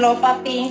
low, papi.